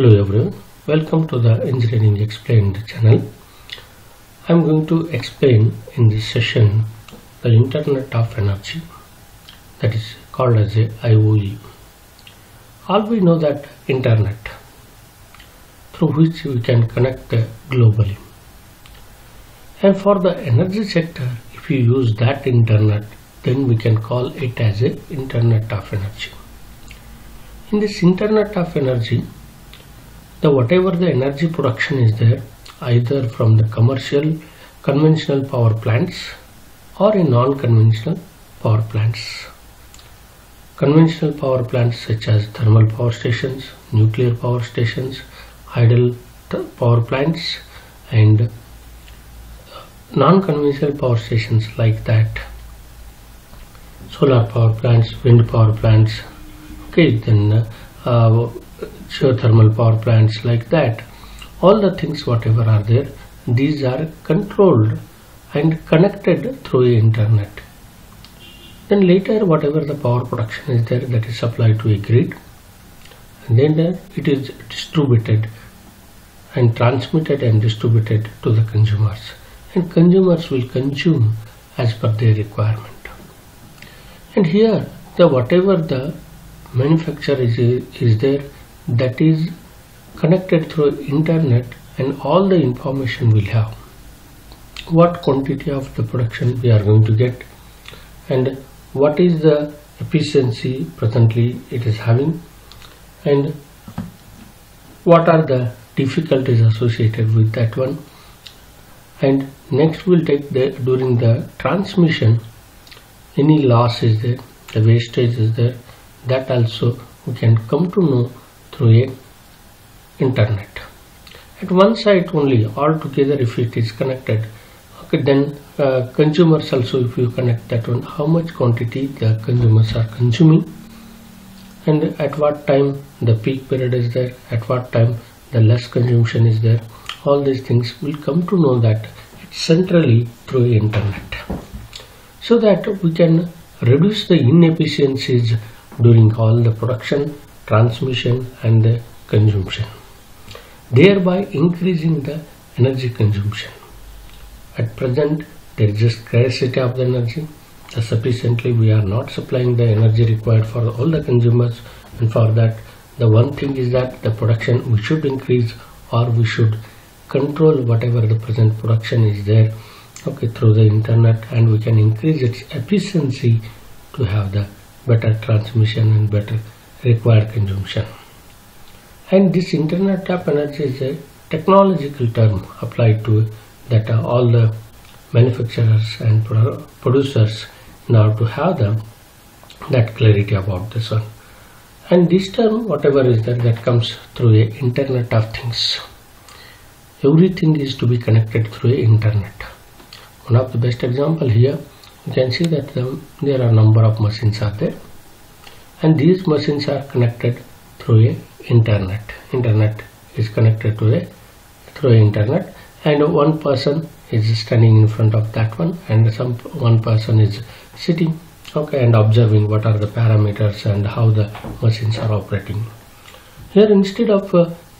Hello everyone, welcome to the Engineering Explained channel. I am going to explain in this session the Internet of Energy, that is called as a IOE. All we know that Internet through which we can connect globally, and for the energy sector, if you use that Internet, then we can call it as a Internet of Energy. In this Internet of Energy, whatever the energy production is there, either from the commercial conventional power plants or in non-conventional power plants. Conventional power plants such as thermal power stations, nuclear power stations, idle power plants, and non-conventional power stations like that, solar power plants, wind power plants, okay, then geothermal power plants like that. All the things whatever are there, these are controlled and connected through internet. Then later whatever the power production is there, that is supplied to a grid, and then it is distributed and transmitted and distributed to the consumers, and consumers will consume as per their requirement. And here whatever the manufacturer is there, that is connected through internet, and all the information we'll have, what quantity of the production we are going to get and what is the efficiency presently it is having, and what are the difficulties associated with that one. And next we'll take during the transmission, any loss is there, the wastage is there, that also we can come to know through a internet. At one site only, all together if it is connected, okay, then consumers also, if you connect that one, how much quantity the consumers are consuming, and at what time the peak period is there, at what time the less consumption is there, all these things will come to know that it's centrally through internet, so that we can reduce the inefficiencies during all the production, transmission and the consumption, thereby increasing the energy consumption. At present there is a scarcity of the energy, sufficiently we are not supplying the energy required for all the consumers, and for that the one thing is that the production we should increase, or we should control whatever the present production is there, okay, through the internet, and we can increase its efficiency to have the better transmission and better required consumption. And this Internet of Energy is a technological term applied to that all the manufacturers and producers now to have that clarity about this one. And this term whatever is there, that comes through a Internet of Things. Everything is to be connected through a internet. One of the best example here, you can see that there are number of machines are there, and these machines are connected through a internet is connected to through internet, and one person is standing in front of that one, and one person is sitting, okay, and observing what are the parameters and how the machines are operating. Here instead of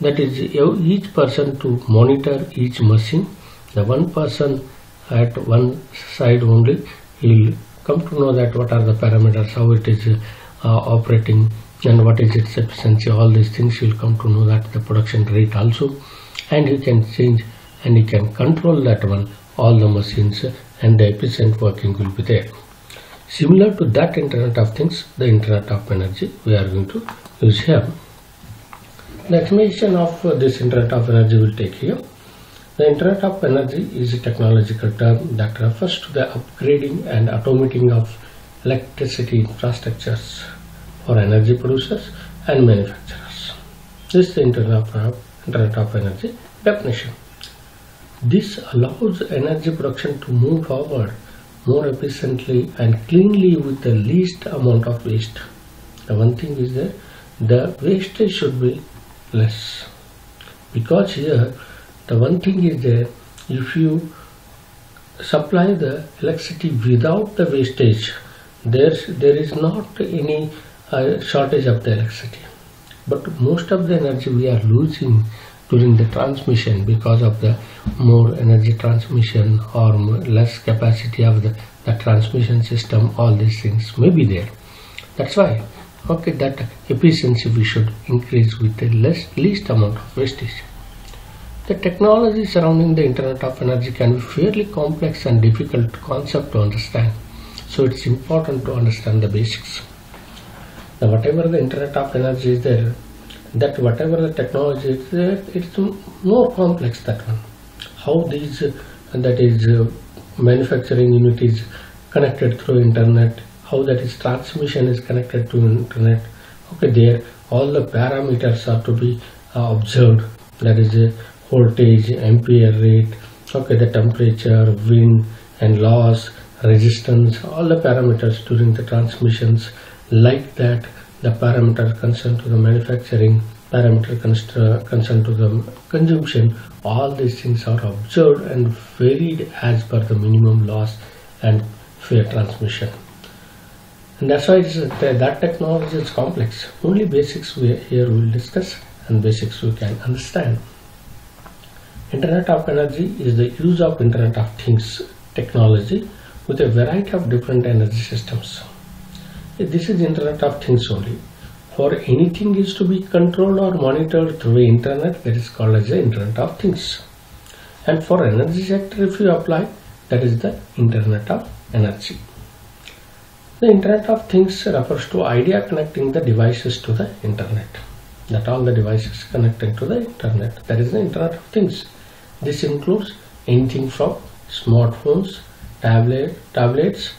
that is each person to monitor each machine, the one person at one side only, he will come to know that what are the parameters, how it is operating, and what is its efficiency. All these things you will come to know, that the production rate also, and you can change and you can control that one, all the machines, and the efficient working will be there. Similar to that Internet of Things, the Internet of Energy we are going to use here. The explanation of this Internet of Energy will take here. The Internet of Energy is a technological term that refers to the upgrading and automating of electricity infrastructures for energy producers and manufacturers. This is the Internet of Energy definition. This allows energy production to move forward more efficiently and cleanly with the least amount of waste. The one thing is that the wastage should be less, because here the one thing is that if you supply the electricity without the wastage, there is not any shortage of the electricity. but most of the energy we are losing during the transmission because of the more energy transmission or less capacity of the transmission system. All these things may be there. That's why that efficiency we should increase with the least amount of wastage. The technology surrounding the Internet of Energy can be fairly complex and difficult concept to understand. So it's important to understand the basics. Now whatever the Internet of Energy is there, that whatever the technology is there, it's more complex that one. How these, that is manufacturing unit is connected through internet, how that is transmission is connected to internet. There all the parameters are to be observed. That is voltage, ampere rate, the temperature, wind and loss, resistance, all the parameters during the transmissions. Like that, the parameter concerned to the manufacturing, parameter concerned to the consumption, all these things are observed and varied as per the minimum loss and fair transmission. And that's why that technology is complex. Only basics we will discuss, and basics we can understand. Internet of Energy is the use of Internet of Things technology with a variety of different energy systems. This is Internet of Things only. For anything is to be controlled or monitored through internet, that is called as the Internet of Things. And for energy sector, if you apply, that is the Internet of Energy. The Internet of Things refers to idea connecting the devices to the internet. That all the devices connected to the internet, that is the Internet of Things. This includes anything from smartphones, tablets,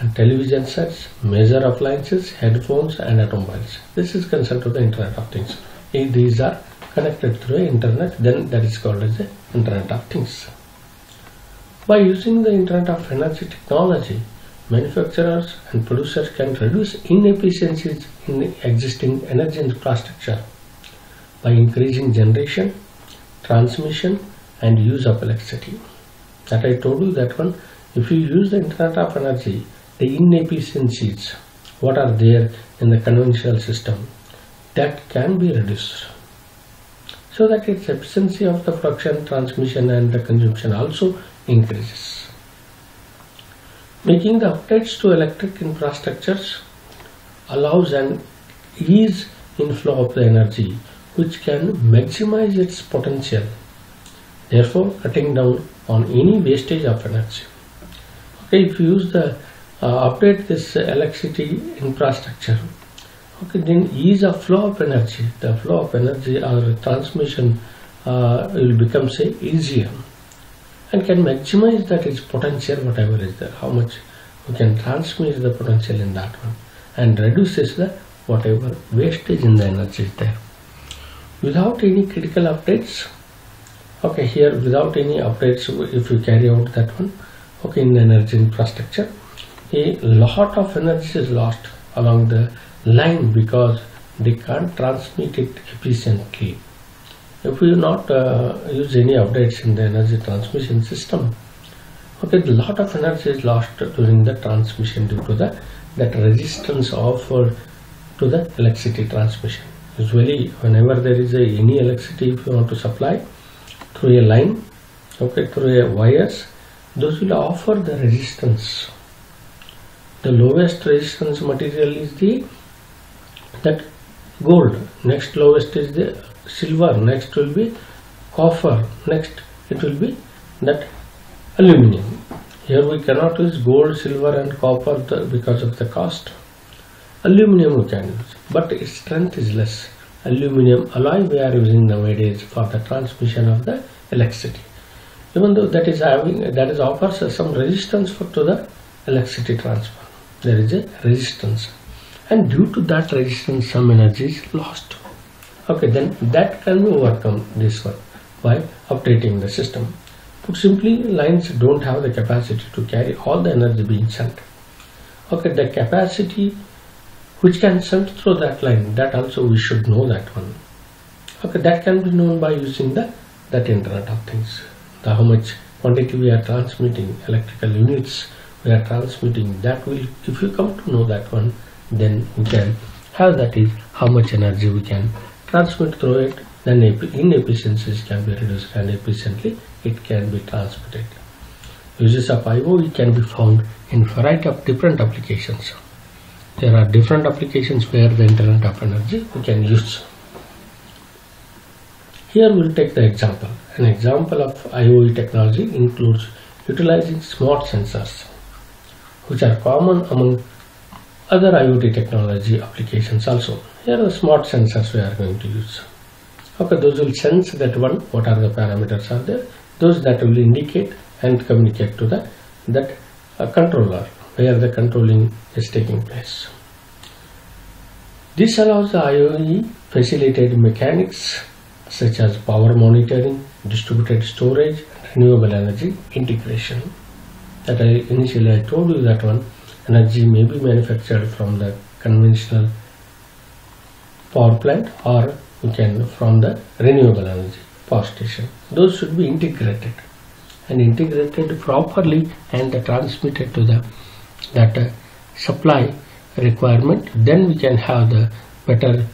and television sets, major appliances, headphones and automobiles. This is concerned to the Internet of Things. If these are connected through the internet, then that is called as the Internet of Things. By using the Internet of Energy technology, manufacturers and producers can reduce inefficiencies in the existing energy infrastructure by increasing generation, transmission and use of electricity. That I told you that one. If you use the Internet of Energy, the inefficiencies what are there in the conventional system, that can be reduced, so that its efficiency of the production, transmission and the consumption also increases. Making the updates to electric infrastructures allows an ease inflow of the energy, which can maximize its potential, therefore cutting down on any wastage of energy. If you use the update this electricity infrastructure, then ease of flow of energy, the flow of energy or transmission will become easier, and can maximize that its potential whatever is there, how much we can transmit the potential in that one, and reduces the whatever wastage in the energy is there. Without any critical updates, here without any updates, if you carry out that one, in the energy infrastructure, a lot of energy is lost along the line because they can't transmit it efficiently. If we do not use any updates in the energy transmission system, a lot of energy is lost during the transmission due to that resistance offered to the electricity transmission. Usually, whenever there is any electricity, if you want to supply through a line, through a wires, those will offer the resistance. The lowest resistance material is that gold, next lowest is the silver, next will be copper, next it will be that aluminum. Here we cannot use gold, silver and copper because of the cost. Aluminum we can use, but its strength is less. Aluminum alloy we are using nowadays for the transmission of the electricity. Even though that is offers some resistance to the electricity transfer, there is a resistance, and due to that resistance some energy is lost. Then that can be overcome this one by updating the system. Put simply, lines don't have the capacity to carry all the energy being sent. The capacity which can sent through that line, that also we should know that one. That can be known by using that Internet of Things. How much quantity we are transmitting, electrical units we are transmitting, that will, if you come to know that one, then we can have that is how much energy we can transmit through it, then inefficiencies can be reduced and efficiently it can be transmitted. Uses of IoT can be found in variety of different applications. There are different applications where the Internet of Energy we can use. Here we will take the example. An example of IoT technology includes utilizing smart sensors, which are common among other IoT technology applications also. Here are the smart sensors we are going to use. Okay, those will sense that one, what are the parameters are there, those that will indicate and communicate to that controller where the controlling is taking place. This allows the IoT facilitated mechanics such as power monitoring, distributed storage, renewable energy integration. That I told you that one, energy may be manufactured from the conventional power plant or you can from the renewable energy power station. Those should be integrated and integrated properly and transmitted to the that supply requirement. Then we can have the better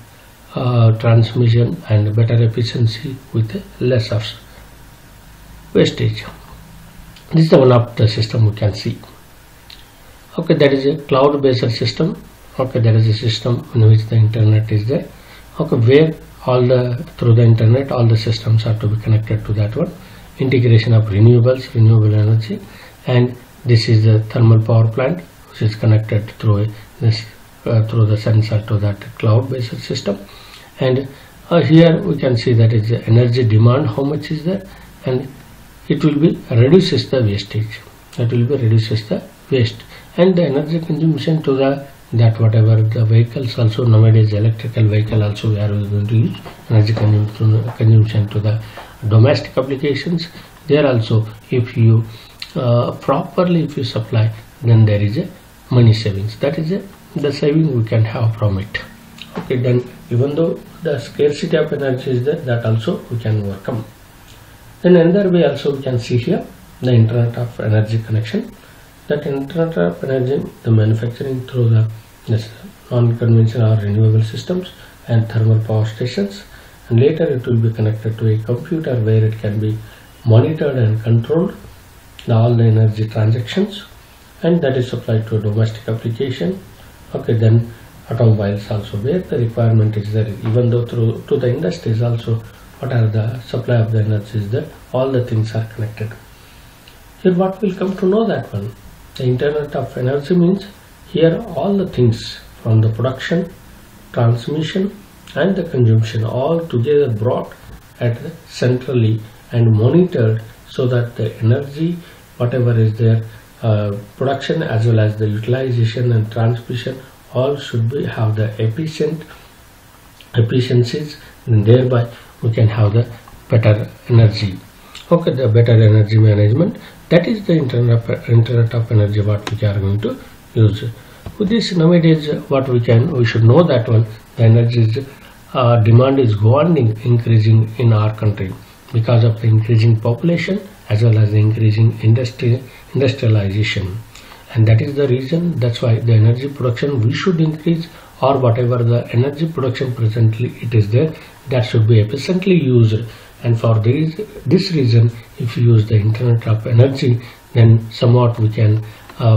transmission and better efficiency with less of wastage. This is the one of the system we can see. Okay, that is a cloud-based system. Okay, that is a system in which the internet is there. Okay, where all the through the internet all the systems are to be connected to that one. Integration of renewables, renewable energy, and this is the thermal power plant which is connected through this through the sensor to that cloud-based system. And here we can see that is the energy demand, how much is there, and it will be reduces the wastage. That will be reduces the waste and the energy consumption to the that whatever the vehicles also nowadays electrical vehicle also we are going to use energy consumption to the domestic applications. There also if you properly if you supply, then there is a money savings. That is a the saving we can have from it. Okay, then even though the scarcity of energy is there, that also we can overcome. Then another way also we can see here the Internet of Energy connection. That Internet of Energy, the manufacturing through the non-conventional or renewable systems and thermal power stations, and later it will be connected to a computer where it can be monitored and controlled all the energy transactions, and that is supplied to a domestic application. Okay, then automobiles also where the requirement is there, even though through to the industries also what are the supply of the energy is there, all the things are connected. Here what will come to know that one, the Internet of Energy means here all the things from the production, transmission and the consumption all together brought at the centrally and monitored, so that the energy whatever is there, production as well as the utilization and transmission all should be have the efficiencies, and thereby we can have the better energy. Okay, the better energy management, that is the Internet of Energy what we are going to use. With this nowadays what we should know that one, the energy demand is growing, increasing in our country because of the increasing population as well as the increasing industrialization, and that is the reason. That's why the energy production we should increase, or whatever the energy production presently it is there, that should be efficiently used. And for this reason, if you use the Internet of Energy, then somewhat we can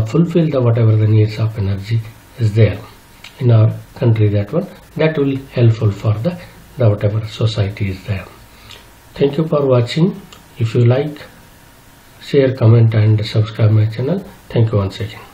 fulfill the whatever the needs of energy is there in our country. That one, that will be helpful for the whatever society is there. Thank you for watching. If you like, share, comment and subscribe my channel. Thank you once again.